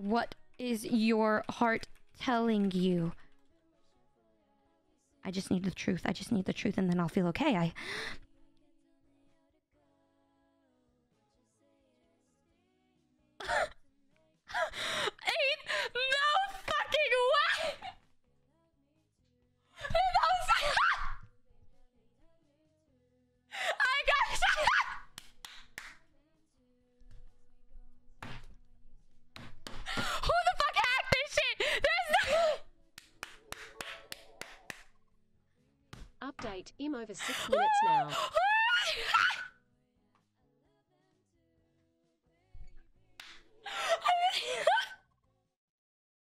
What is your heart telling you? I just need the truth. I just need the truth, and then I'll feel okay. Ain't no fucking way! I got shot! Who the fuck hacked this shit? There's no... Update. I'm over 6 minutes now.